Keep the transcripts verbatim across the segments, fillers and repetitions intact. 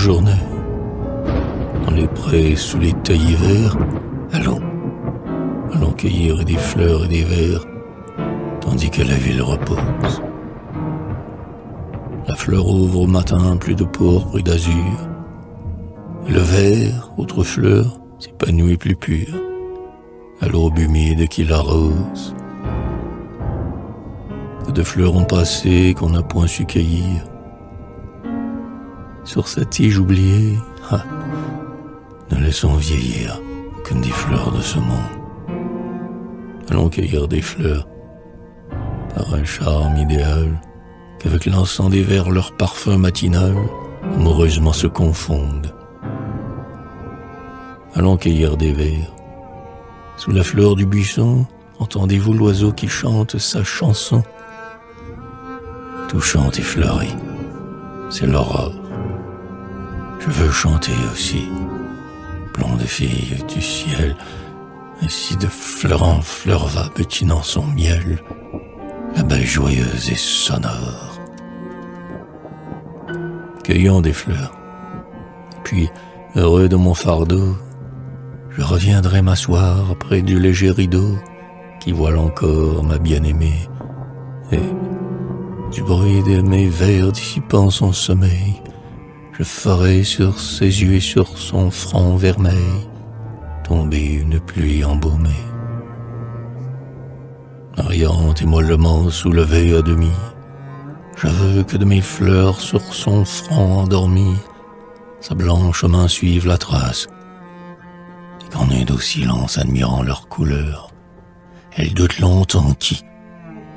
journée. Dans les prés, sous les taillis verts, allons, allons cueillir des fleurs et des vers, tandis que la ville repose. La fleur ouvre au matin plus de pourpre et d'azur, et le vert, autre fleur, s'épanouit plus pure, à l'aube humide qui l'arrose. Que de fleurs ont passé qu'on n'a point su cueillir, sur sa tige oubliée, ah, ne laissons vieillir comme des fleurs de ce monde. Allons cueillir des fleurs par un charme idéal qu'avec l'encens des vers leur parfum matinal amoureusement se confondent. Allons cueillir des vers. Sous la fleur du buisson, entendez-vous l'oiseau qui chante sa chanson? Tout chante et fleurit, c'est l'aurore. Je veux chanter aussi, blonde fille du ciel, ainsi de fleur en fleur va pétinant son miel, la baie joyeuse et sonore. Cueillons des fleurs, puis, heureux de mon fardeau, je reviendrai m'asseoir près du léger rideau qui voile encore ma bien-aimée, et, du bruit de mes vers dissipant son sommeil, je ferai sur ses yeux et sur son front vermeil tomber une pluie embaumée. Riant et mollement soulevée à demi, je veux que de mes fleurs sur son front endormi, sa blanche main suive la trace, et qu'en un doux silence admirant leur couleur, elle doute longtemps qui,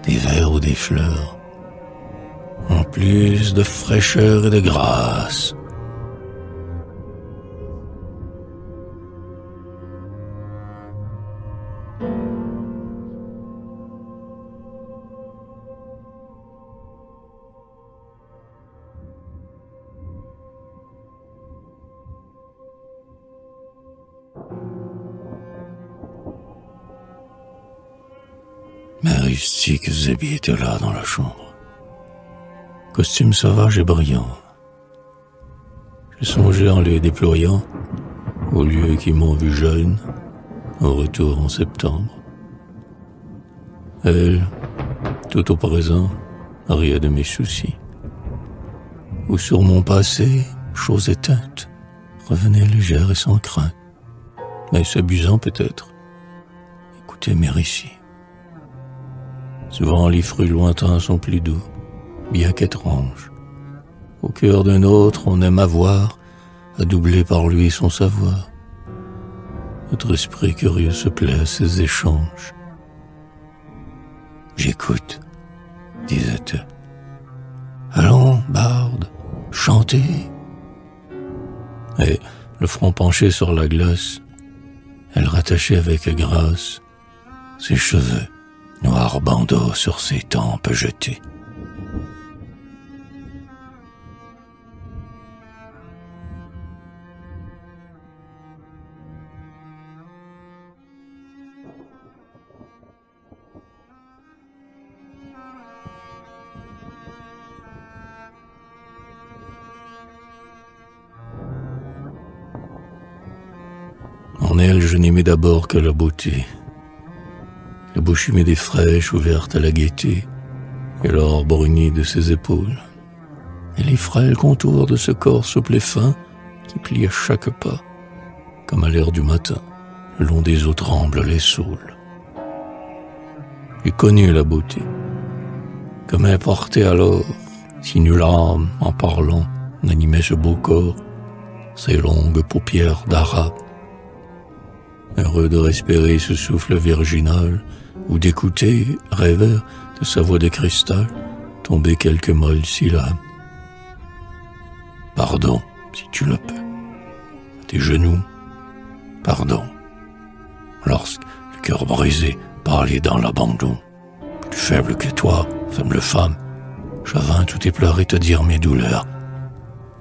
des vers ou des fleurs, en plus de fraîcheur et de grâce. Ma rustique Zébi était là dans la chambre. Costume sauvage et brillant. Je songeais en les déployant, aux lieux qui m'ont vu jeune, au retour en septembre. Elle, tout au présent, riait de mes soucis. Ou sur mon passé, chose éteinte, revenait légère et sans crainte, mais s'abusant peut-être, écoutez mes récits. Souvent les fruits lointains sont plus doux, bien qu'étrange. Au cœur d'un autre, on aime avoir, à doubler par lui son savoir. Notre esprit curieux se plaît à ces échanges. J'écoute, disait-elle. Allons, barde, chantez. Et, le front penché sur la glace, elle rattachait avec grâce ses cheveux, noirs bandeaux sur ses tempes jetées. En elle, je n'aimais d'abord que la beauté, la bouche humide et fraîche, ouverte à la gaieté, et l'or bruni de ses épaules, et les frêles contours de ce corps souple et fin, qui plie à chaque pas, comme à l'heure du matin, le long des eaux tremblent les saules. J'ai connu la beauté, comme importée alors, si nulle âme, en parlant, n'animait ce beau corps, ses longues paupières d'arabe, heureux de respirer ce souffle virginal, ou d'écouter, rêveur, de sa voix de cristal, tomber quelques molles syllabes. Pardon, si tu le peux, à tes genoux, pardon, lorsque, le cœur brisé, parler dans l'abandon, plus faible que toi, faible femme, je vins tout épleurer te dire mes douleurs,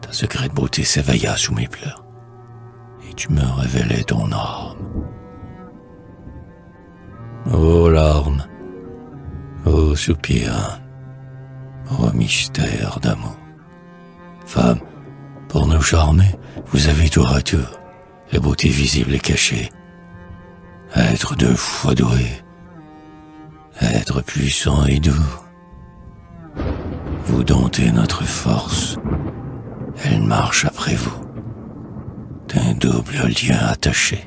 ta secrète beauté s'éveilla sous mes pleurs, et tu me révélais ton âme. Ô larmes, ô soupirs, ô mystère d'amour, femme, Pour nous charmer, vous avez tour à tour la beauté visible et cachée, à être deux fois doué, à être puissant et doux. Vous domptez notre force, elle marche après vous, d'un double lien attaché.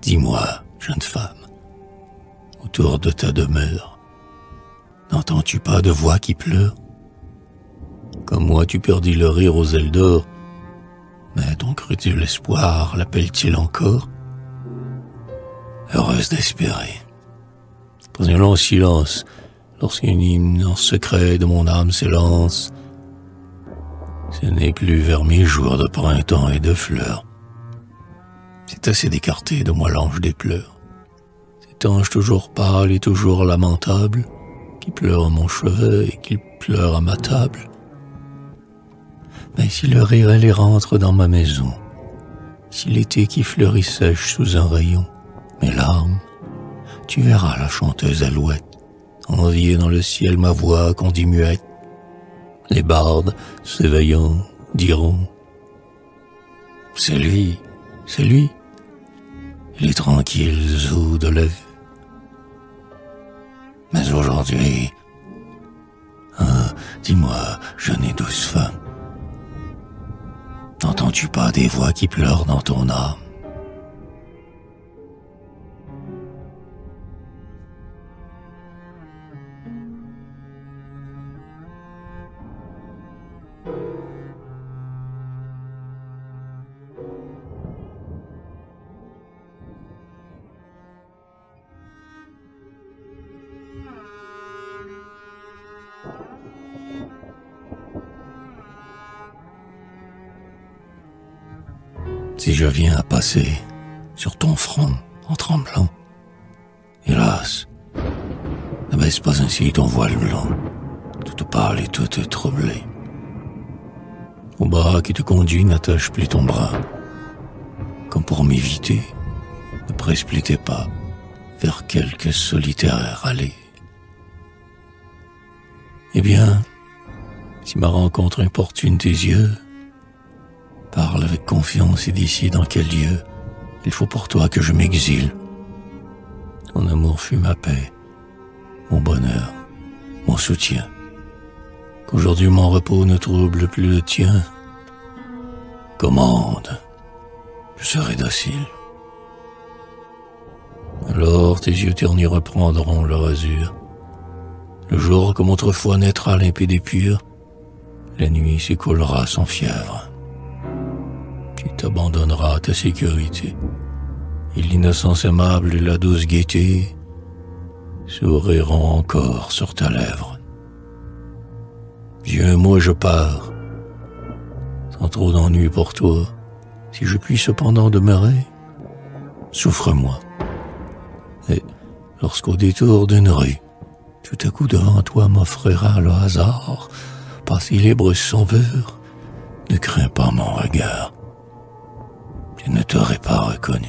Dis-moi, jeune femme, autour de ta demeure, n'entends-tu pas de voix qui pleure? Comme moi, tu perdis le rire aux ailes d'or, mais ton crudel espoir l'appelle-t-il encore? Heureuse d'espérer. Dans un long silence, lorsqu'une hymne en secret de mon âme s'élance, ce n'est plus vers mes jours de printemps et de fleurs. C'est assez d'écarter de moi l'ange des pleurs. Cet ange toujours pâle et toujours lamentable, qui pleure à mon chevet et qui pleure à ma table. Mais si le rire allait rentre dans ma maison, si l'été qui fleurit sèche sous un rayon mes larmes, tu verras la chanteuse alouette envier dans le ciel ma voix qu'on dit muette. Les bardes, s'éveillant, diront « C'est lui, c'est lui !» les tranquilles eaux de la vie. Mais aujourd'hui, ah, dis-moi, jeune et douce femme, n'entends-tu pas des voix qui pleurent dans ton âme? Si je viens à passer sur ton front en tremblant, hélas, ne baisse pas ainsi ton voile blanc, toute pâle et toute troublée. Au bras qui te conduit, n'attache plus ton bras, comme pour m'éviter, ne précipite tes pas vers quelque solitaire allée. Eh bien, si ma rencontre importune tes yeux, parle avec confiance et décide dans quel lieu il faut pour toi que je m'exile. Ton amour fut ma paix, mon bonheur, mon soutien. Qu'aujourd'hui mon repos ne trouble plus le tien. Commande, je serai docile. Alors tes yeux ternis reprendront leur azur. Le jour comme autrefois naîtra limpide et pur, la nuit s'écoulera sans fièvre. Tu t'abandonneras à ta sécurité, et l'innocence aimable et la douce gaieté souriront encore sur ta lèvre. Vieux, moi je pars, sans trop d'ennui pour toi, si je puis cependant demeurer, souffre-moi. Et lorsqu'au détour d'une rue, tout à coup devant toi m'offrira le hasard, passer libre sans peur, ne crains pas mon regard. Je ne t'aurais pas reconnu.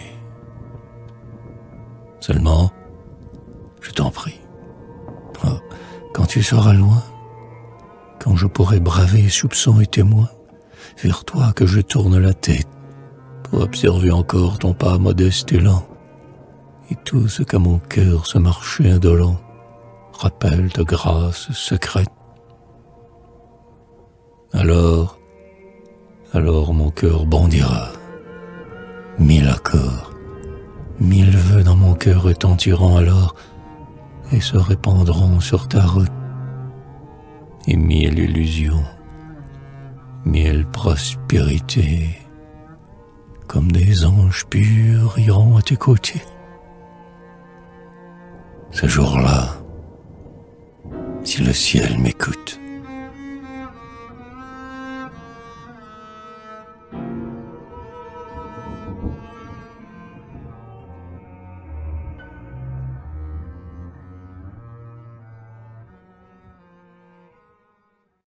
Seulement, je t'en prie, oh, quand tu seras loin, quand je pourrai braver soupçons et témoins, vers toi que je tourne la tête, pour observer encore ton pas modeste et lent, et tout ce qu'à mon cœur ce marché indolent rappelle de grâce secrète. Alors, alors mon cœur bondira, mille accords, mille vœux dans mon cœur retentiront alors et se répandront sur ta route. Et mille illusions, mille prospérités, comme des anges purs iront à tes côtés. Ce jour-là, si le ciel m'écoute,